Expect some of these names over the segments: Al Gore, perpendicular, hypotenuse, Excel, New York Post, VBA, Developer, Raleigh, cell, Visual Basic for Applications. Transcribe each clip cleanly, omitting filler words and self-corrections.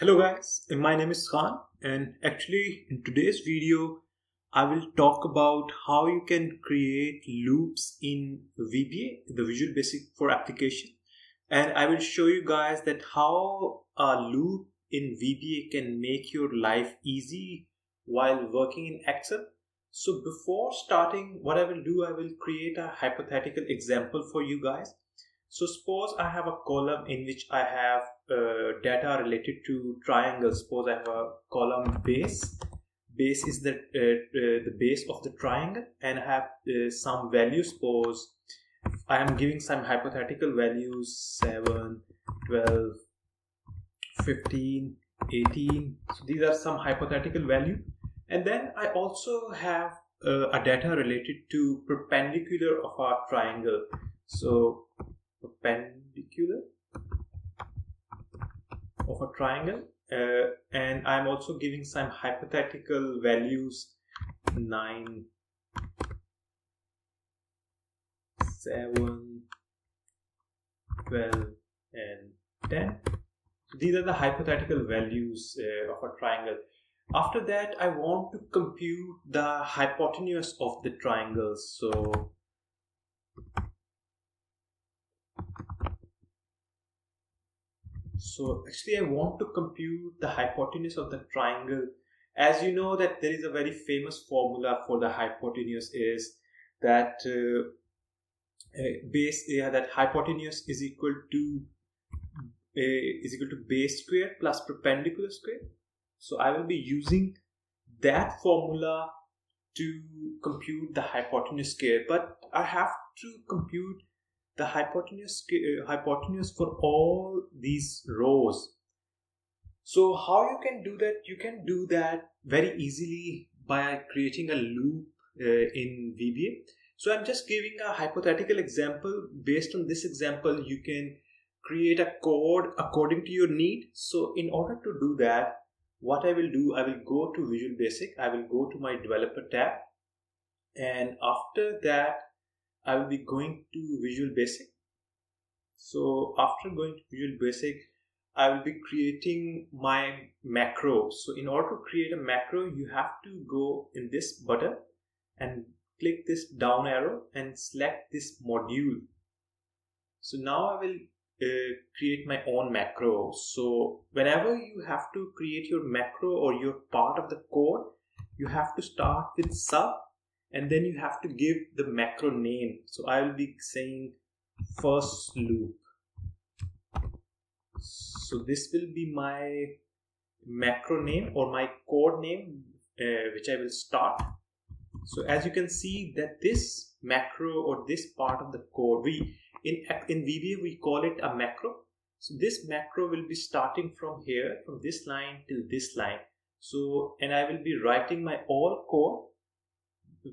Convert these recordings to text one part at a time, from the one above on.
Hello guys, my name is Khan, and actually in today's video I will talk about how you can create loops in VBA, the Visual Basic for Application, and I will show you guys that how a loop in VBA can make your life easy while working in Excel. So before starting, what I will do, I will create a hypothetical example for you guys. So suppose I have a column in which I have data related to triangles. Suppose I have a column base. Base is the base of the triangle, and I have some values. Suppose I am giving some hypothetical values 7, 12, 15, 18. So these are some hypothetical values. And then I also have a data related to perpendicular of our triangle. So perpendicular of a triangle, and I'm also giving some hypothetical values 9, 7, 12 and 10. These are the hypothetical values of a triangle. After that, I want to compute the hypotenuse of the triangle. So actually I want to compute the hypotenuse of the triangle. As you know that there is a very famous formula for the hypotenuse, is that hypotenuse is equal to base squared plus perpendicular squared. So I will be using that formula to compute the hypotenuse square, but I have to compute the hypotenuse for all these rows. So how you can do that? You can do that very easily by creating a loop in VBA. So I'm just giving a hypothetical example. Based on this example, you can create a code according to your need. So in order to do that, what I will do, I will go to Visual Basic. I will go to my Developer tab, and after that I will be going to Visual Basic. So after going to Visual Basic, I will be creating my macro. So in order to create a macro, you have to go in this button and click this down arrow and select this module. So now I will create my own macro. So whenever you have to create your macro or your part of the code, you have to start with sub, and then you have to give the macro name. So I will be saying first loop. So this will be my macro name or my code name, which I will start. So as you can see that this macro or this part of the code, in VBA we call it a macro. So this macro will be starting from here, from this line till this line. So, and I will be writing my all code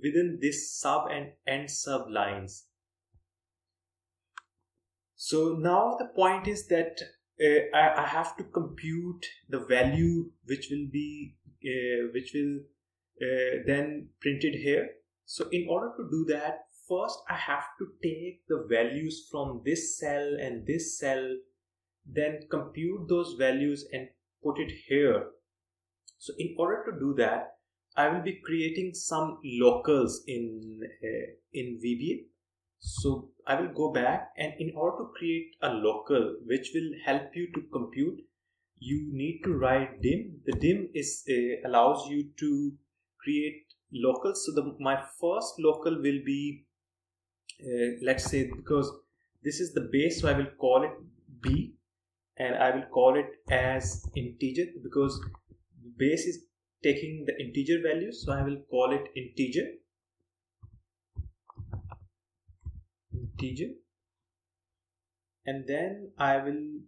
within this sub and end sub lines. So now the point is that I have to compute the value which will be then printed here. So in order to do that, first I have to take the values from this cell and this cell, then compute those values and put it here. So in order to do that, I will be creating some locals in VBA. So I will go back, and in order to create a local which will help you to compute, you need to write dim. The dim is allows you to create locals. So my first local will be let's say, because this is the base, so I will call it B, and I will call it as integer because the base is taking the integer value, so I will call it integer, and then I will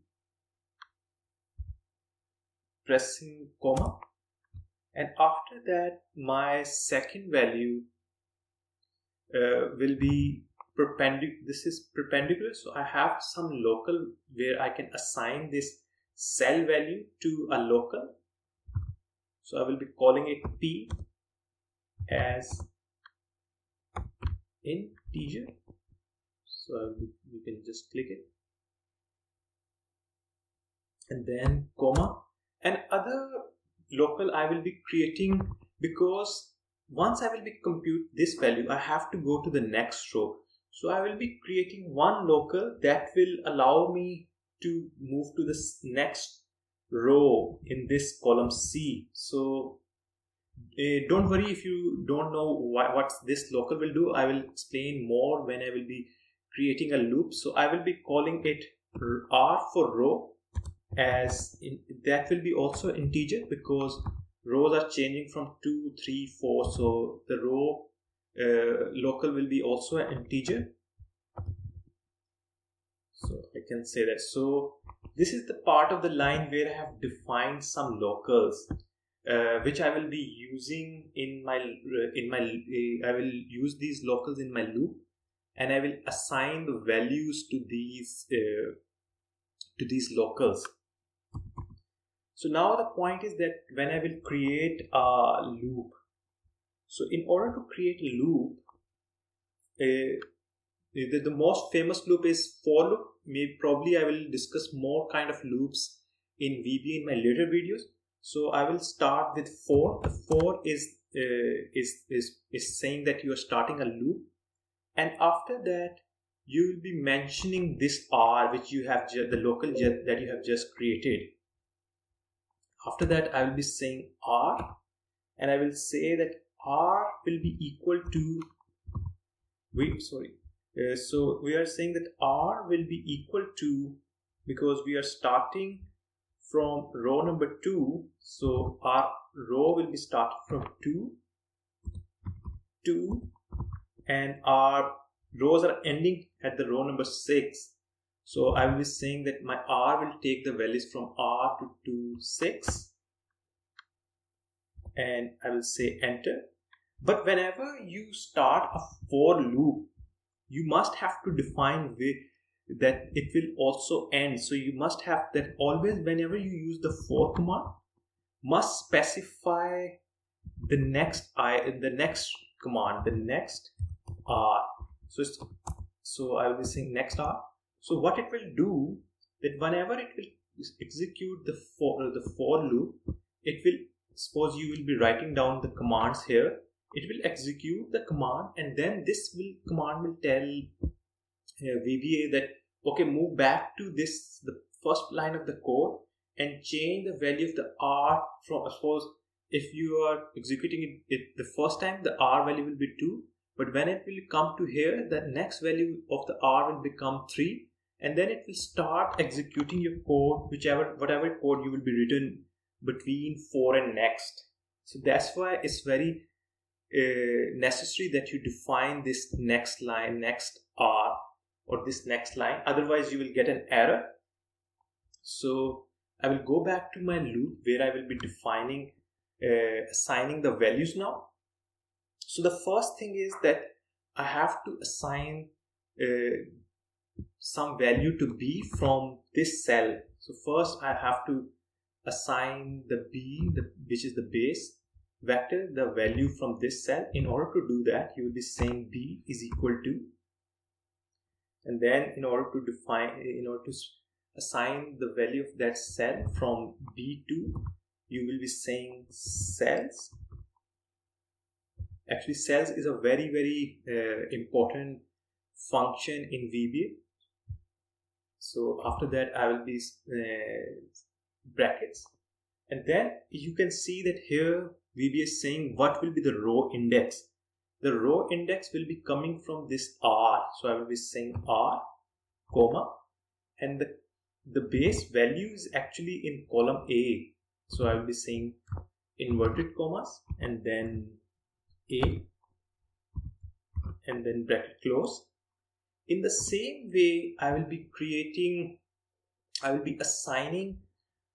pressing comma, and after that my second value will be perpendicular. This is perpendicular, so I have some local where I can assign this cell value to a local. So I will be calling it P as integer. So you can just click it, and then comma, and local I will be creating, because once I will be compute this value, I have to go to the next row. So I will be creating one local that will allow me to move to this next row in this column C. So don't worry if you don't know what this local will do. I will explain more when I will be creating a loop. So I will be calling it R for row, as in, that will be also integer because rows are changing from 2, 3, 4. So the row local will be also an integer. So I can say that. So this is the part of the line where I have defined some locals, which I will be using in my I will use these locals in my loop, and I will assign the values to these locals. So now the point is that when I will create a loop, so in order to create a loop, the most famous loop is for loop. Probably I will discuss more kind of loops in VB in my later videos. So I will start with for. The for is saying that you are starting a loop, and after that you will be mentioning this R, which you have the local that you have just created. After that I will be saying R, and I will say that R will be equal to so we are saying that R will be equal to, because we are starting from row number 2, so our row will be started from 2, and our rows are ending at the row number 6. So I will be saying that my R will take the values from R to 2, 6, and I will say enter. But whenever you start a for loop, you must have to define that it will also end. So you must have that always, whenever you use the for command, must specify the next command, the next R. So I will be saying next R. So what it will do, that whenever it will execute the for loop, it will, suppose you will be writing down the commands here, it will execute the command, and then this command will tell VBA that okay, move back to this, the first line of the code, and change the value of the R from, suppose if you are executing it the first time, the R value will be 2. But when it will come to here, the next value of the R will become 3, and then it will start executing your code, whatever code you will be written between for and next. So that's why it's very necessary that you define this next line, next R, or this next line, otherwise you will get an error. So I will go back to my loop where I will be defining, assigning the values now. So the first thing is that I have to assign some value to B from this cell. So first I have to assign the B, which is the base vector, the value from this cell. In order to do that, you will be saying B is equal to, and then in order to assign the value of that cell from B to, you will be saying cells. Actually, cells is a very, very important function in VBA. So after that I will be brackets, and then you can see that here VBA is saying what will be the row index. The row index will be coming from this R. So I will be saying R, comma, and the base value is actually in column A. So I will be saying inverted commas, and then A, and then bracket close. In the same way, I will be assigning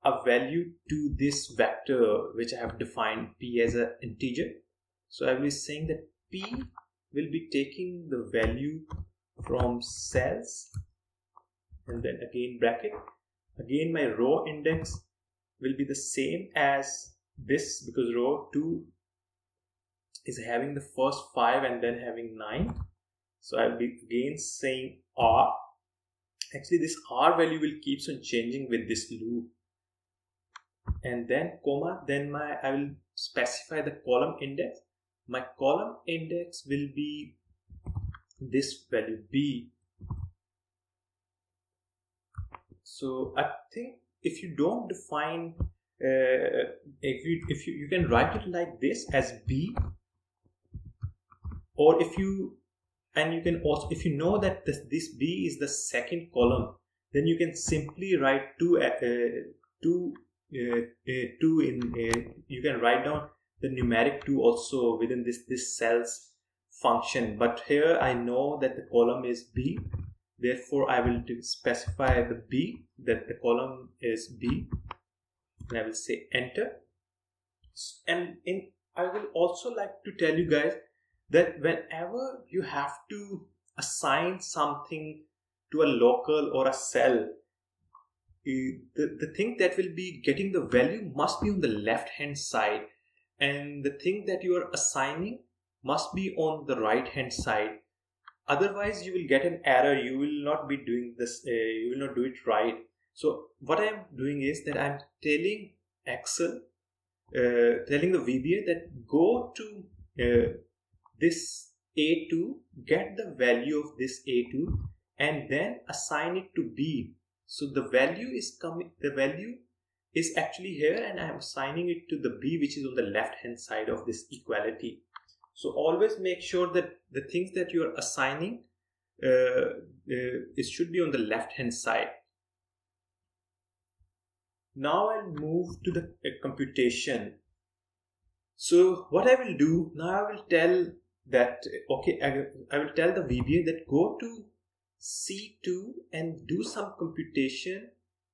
a value to this vector which I have defined P as an integer. So I will be saying that P will be taking the value from cells, and then again bracket. Again my row index will be the same as this, because row 2 is having the first 5 and then having 9. So I'll be again saying R. Actually, this R value will keeps on changing with this loop. and then comma, then I will specify the column index. My column index will be this value B. So I think if you don't define, if you can write it like this as B, or if you, and you can also, if you know that this B is the second column, then you can simply write two in, you can write down the numeric 2 also within this cell's function. But here I know that the column is B, therefore I will specify the B, that the column is B, and I will say enter. And I will also like to tell you guys that whenever you have to assign something to a local or a cell, the thing that will be getting the value must be on the left hand side, and the thing that you are assigning must be on the right hand side. Otherwise you will get an error, you will not be doing this, you will not do it right. So what I am doing is that I am telling Excel, telling the VBA that go to this A2, get the value of this A2 and then assign it to B. So the value is coming, the value is actually here, and I am assigning it to the B, which is on the left hand side of this equality. So always make sure that the things that you are assigning, it should be on the left hand side. Now I'll move to the computation. So what I will do now, I will tell that, okay, I will tell the VBA that go to C2 and do some computation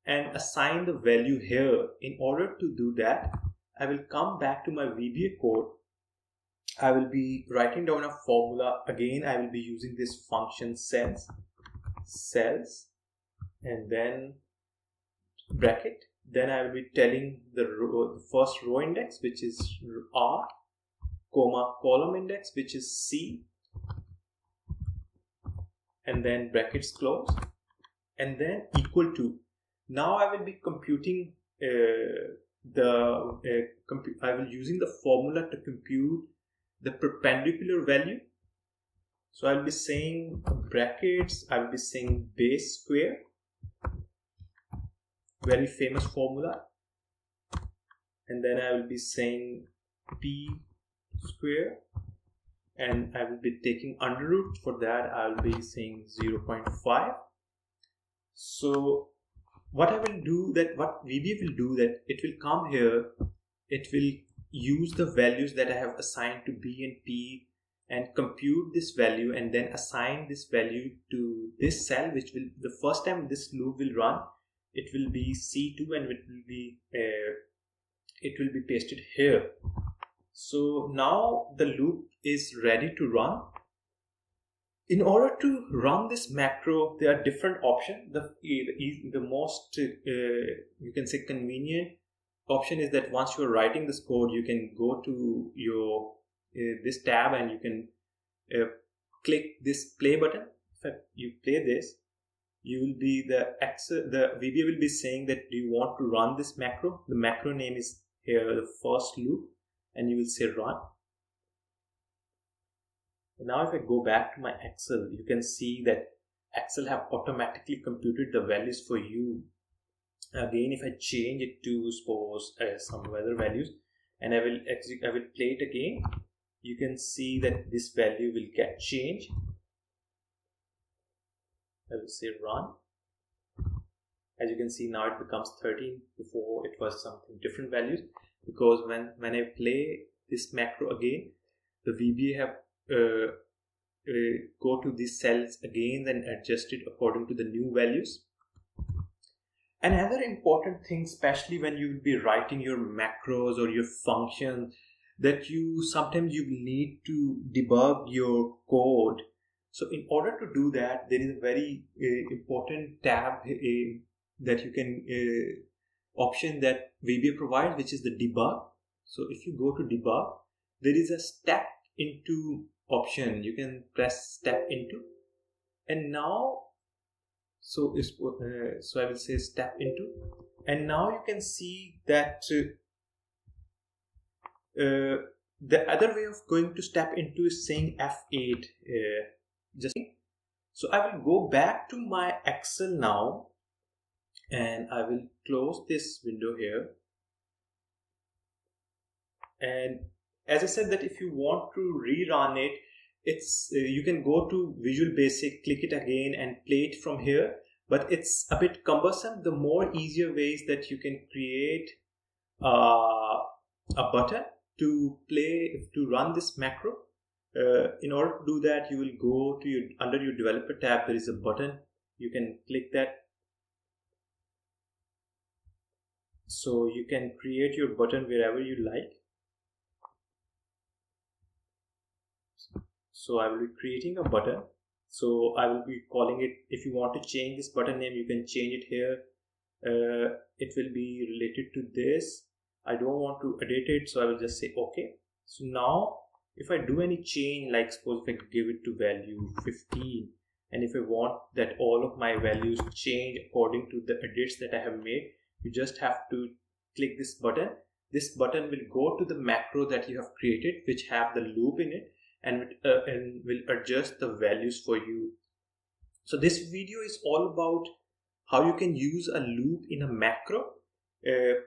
and assign the value here. In order to do that, I will come back to my VBA code. I will be writing down a formula. Again, I will be using this function cells, and then bracket. Then I will be telling the first row index, which is R, comma, column index, which is C, and then brackets close, and then equal to. Now I will be computing I will using the formula to compute the perpendicular value. So I will be saying brackets, I will be saying base square, very famous formula, and then I will be saying p square, and I will be taking under root. For that I will be saying 0.5. So what I will do that, what VBA will do that, it will come here, it will use the values that I have assigned to B and P and compute this value, and then assign this value to this cell, which will, the first time this loop will run, it will be C2 and it will be pasted here. So now the loop is ready to run. In order to run this macro, there are different options. The most you can say convenient option is that once you are writing this code, you can go to your this tab and you can click this play button. If you play this, you will be the VBA will be saying that do you want to run this macro. The macro name is here, the first loop, and you will say run. Now if I go back to my Excel, you can see that Excel have automatically computed the values for you. Again, if I change it to suppose some other values, and I will play it again, you can see that this value will get changed. I will say run. As you can see, now it becomes 13. Before it was something different values, because when I play this macro again, the VBA have go to these cells again and adjust it according to the new values. Another important thing, especially when you will be writing your macros or your functions, that you sometimes you need to debug your code. So in order to do that, there is a very important tab that you can option that VBA provides, which is the debug. So if you go to debug, there is a step into option, you can press step into, and now so I will say step into, And now you can see that the other way of going to step into is saying F8. So I will go back to my Excel now, and I will close this window here. And as I said, that if you want to rerun it, it's you can go to Visual Basic, click it again and play it from here. But it's a bit cumbersome. The more easier ways that you can create a button to play, to run this macro. In order to do that, you will go to your, under your Developer tab, there is a button. You can click that. So you can create your button wherever you like. So I will be creating a button. So I will be calling it, if you want to change this button name, you can change it here. It will be related to this. I don't want to edit it, so I will just say okay. So now if I do any change, like suppose if I give it to value 15, and if I want that all of my values change according to the edits that I have made, you just have to click this button. This button will go to the macro that you have created, which have the loop in it, and will adjust the values for you. So this video is all about how you can use a loop in a macro.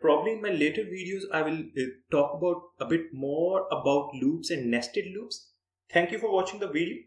Probably in my later videos, I will talk about a bit more about loops and nested loops. Thank you for watching the video.